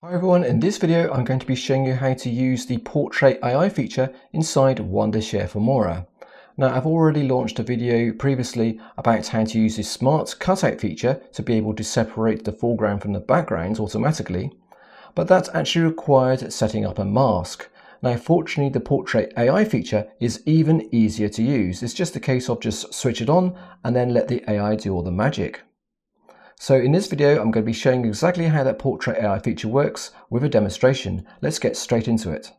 Hi everyone, in this video I'm going to be showing you how to use the Portrait AI feature inside Wondershare Filmora. Now I've already launched a video previously about how to use the Smart Cutout feature to be able to separate the foreground from the background automatically, but that actually required setting up a mask. Now fortunately the Portrait AI feature is even easier to use. It's just a case of just switch it on and then let the AI do all the magic. So in this video, I'm going to be showing you exactly how that Portrait AI feature works with a demonstration. Let's get straight into it.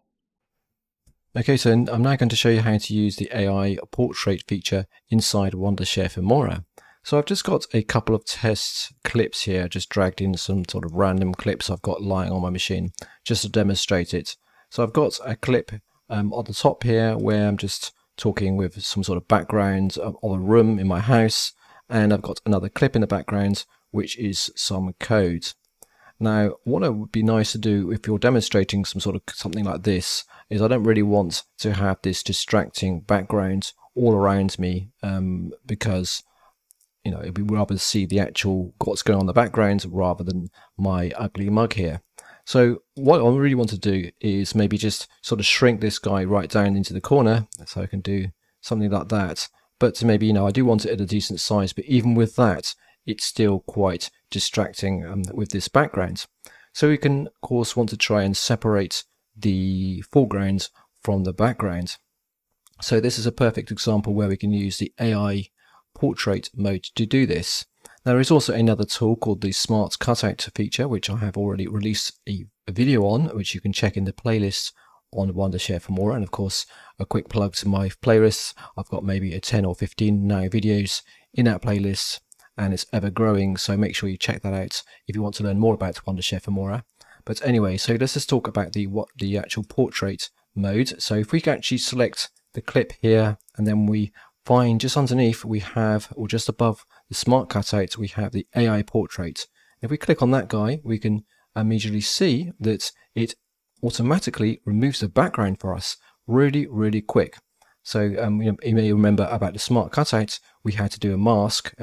Okay, so I'm now going to show you how to use the AI Portrait feature inside Wondershare Filmora. So I've just got a couple of test clips here, just dragged in some sort of random clips I've got lying on my machine just to demonstrate it. So I've got a clip on the top here where I'm just talking with some sort of background of a room in my house, and I've got another clip in the background which is some code. Now, what it would be nice to do if you're demonstrating something like this is I don't really want to have this distracting background all around me because, you know, it'd be rather to see the actual what's going on in the background rather than my ugly mug here. So what I really want to do is maybe just sort of shrink this guy right down into the corner, so I can do something like that. But maybe, you know, I do want it at a decent size, but even with that, it's still quite distracting with this background. So we can, of course, want to try and separate the foreground from the background. So this is a perfect example where we can use the AI portrait mode to do this. There is also another tool called the Smart Cutout feature, which I have already released a video on, which you can check in the playlist on Wondershare for more. And of course, a quick plug to my playlists. I've got maybe a 10 or 15 now videos in that playlist, and it's ever growing, so make sure you check that out if you want to learn more about Wondershare Filmora. But anyway, so let's just talk about the actual portrait mode. So if we can actually select the clip here, and then we find just underneath we have, or just above the Smart Cutout, we have the AI portrait. If we click on that guy, we can immediately see that it automatically removes the background for us really, really quick. So you may remember about the Smart Cutout, we had to do a mask,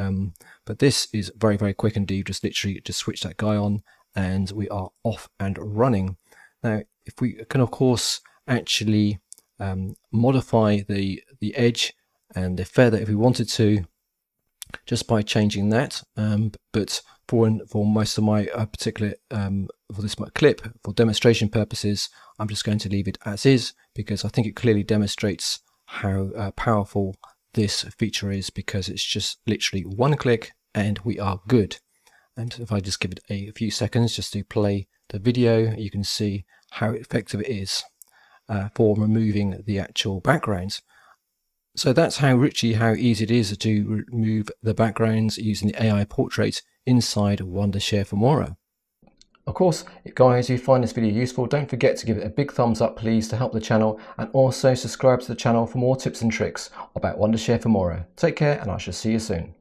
but this is very, very quick indeed. Just literally just switch that guy on and we are off and running. Now, if we can, of course, actually modify the edge and the feather if we wanted to, just by changing that. But for most of my particular, for this clip, for demonstration purposes, I'm just going to leave it as is, because I think it clearly demonstrates how powerful this feature is, because it's just literally one click and we are good. And if I just give it a few seconds just to play the video, you can see how effective it is for removing the actual backgrounds. So that's how easy it is to remove the backgrounds using the AI portrait inside Wondershare Filmora. Of course, guys, if you find this video useful, don't forget to give it a big thumbs up, please, to help the channel, and also subscribe to the channel for more tips and tricks about Wondershare Filmora. Take care, and I shall see you soon.